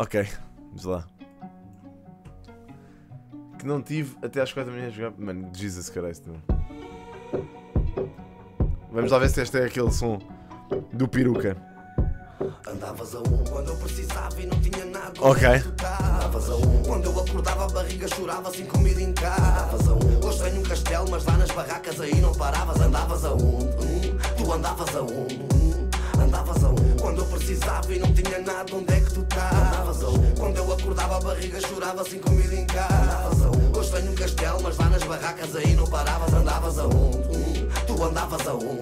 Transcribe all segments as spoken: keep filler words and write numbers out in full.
Ok, vamos lá. Que não tive até às quatro da manhã a jogar. Mano, Jesus Christ. Vamos lá ver se este é aquele som do Piruka. Andavas a um quando eu precisava e não tinha nada. Ok. Andavas a um quando eu acordava, a barriga chorava sem comida em casa. Andavas a um. Hoje tenho um castelo, mas lá nas barracas aí não paravas. Andavas a um. Tu andavas a um. Andavas a um. Quando eu precisava e não tinha nada, onde é que tu estás? Andavas a um. Quando eu acordava, a barriga chorava sem comida em casa. Andavas a um. Hoje tenho um castelo, mas lá nas barracas aí não paravas. Andavas a um. Tu andavas a um.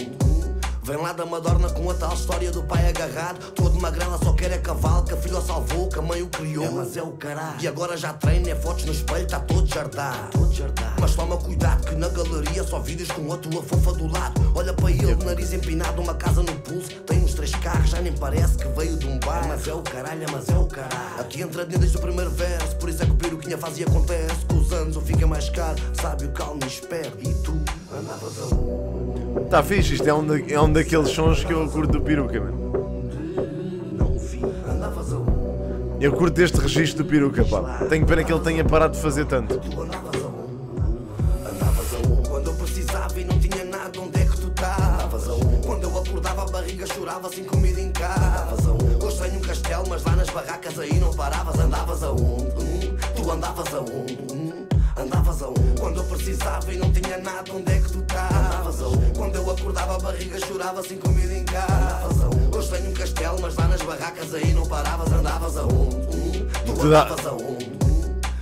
Vem lá da Madorna com a tal história do pai agarrado. Todo magrela só quer é cavalo, que a filha o salvou, que a mãe o criou. É, mas é o caralho. E agora já treina, é fotos no espelho, tá todo jardar. Mas toma cuidado que na galeria só vídeos com a tua fofa do lado. Olha para ele, nariz empinado, uma casa no pulso. Tem uns três carros, já nem parece que veio de um bar. É, mas é o caralho, é, mas é o caralho. Aqui entra dentro desde o primeiro verso, por isso é que o peruquinha faz e acontece. Com os anos ou fica mais caro, sábio, calmo e esperto. E tu andavas a um. Tá fixe, isto é um, da, é um daqueles sons que eu curto do Piruka, mano. Eu curto este registro do Piruka, pá. Tenho pena que ele tenha parado de fazer tanto. Quando eu precisava e não tinha nada, onde é que tu estavas? Quando eu acordava, a barriga chorava sem comida em casa. Hoje tenho um castelo, mas lá nas barracas aí não paravas. Andavas a um, tu andavas a um. Andavas a um. Quando eu precisava e não tinha nada, onde é que tu estás? Andavas a um. Quando eu acordava, a barriga chorava sem comida em casa. Andavas a um. Hoje tenho um castelo, mas lá nas barracas aí não paravas. Andavas a um. Tu andavas a um.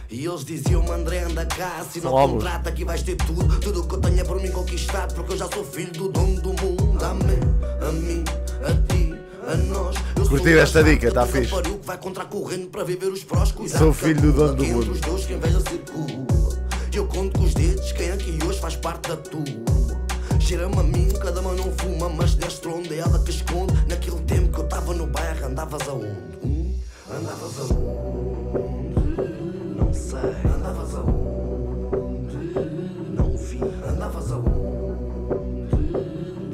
E eles diziam-me: André, anda cá, se não te contrata que vais ter tudo. Tudo o que eu tenho é por mim conquistado, porque eu já sou filho do dono do mundo. Amém, a mim, a ti, a nós. Curtir esta dica, tá fixe. Sou filho do dono do mundo. Eu conto com os dedos, quem aqui hoje faz parte da tua. Cheira-me a mim, cada mão não fuma, mas deste onde é ela que esconde. Naquele tempo que eu estava no bairro, andavas aonde? Hum? Andavas aonde? Não sei. Andavas aonde? Não vi. Andavas aonde?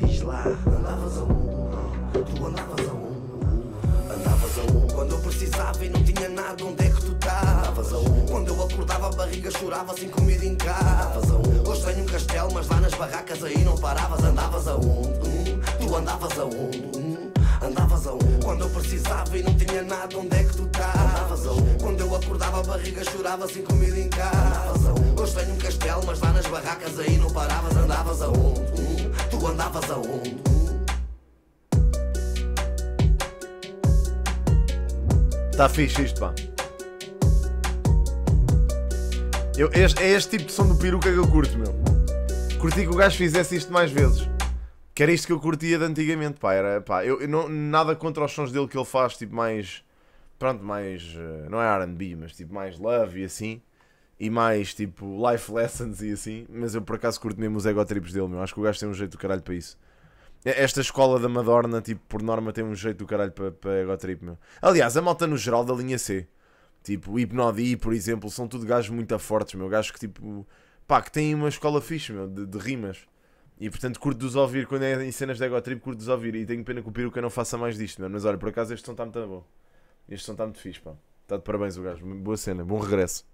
Diz lá. Andavas aonde? Tu andavas aonde? Andavas aonde? Quando eu precisava e não tinha nada, onde é que tu estavas? Quando eu acordava, a barriga chorava sem comida em casa. Hoje tenho um castelo, mas lá nas barracas aí não paravas. Andavas a onde? Tu andavas a onde? Andavas a onde? Quando eu precisava e não tinha nada, onde é que tu estavas? Quando eu acordava, a barriga chorava sem comida em casa. Hoje tenho um castelo, mas lá nas barracas aí não paravas. Andavas a onde? Tu andavas a onde? Tá fixe isto, pá. Eu, este, é este tipo de som do Piruka que eu curto, meu. Curti que o gajo fizesse isto mais vezes. Que era isto que eu curtia de antigamente, pá. Era, pá eu, eu não, nada contra os sons dele que ele faz, tipo mais... Pronto, mais... Não é R and B, mas tipo mais love e assim. E mais tipo life lessons e assim. Mas eu por acaso curto mesmo os egotrips dele, meu. Acho que o gajo tem um jeito do caralho para isso. Esta escola da Madorna, tipo, por norma tem um jeito do caralho para, para egotrip, meu. Aliás, a malta no geral da linha C. Tipo, o Hipnodi, por exemplo, são tudo gajos muito fortes, meu. Gajos que, tipo, pá, que têm uma escola fixe, meu, de, de rimas. E, portanto, curto-os ouvir. Quando é em cenas de egotrip, curto-os ouvir. E tenho pena que o Piruka não faça mais disto, meu. Mas, olha, por acaso, este som está muito bom. Este som está muito fixe, pá. Está de parabéns o gajo. Boa cena, bom regresso.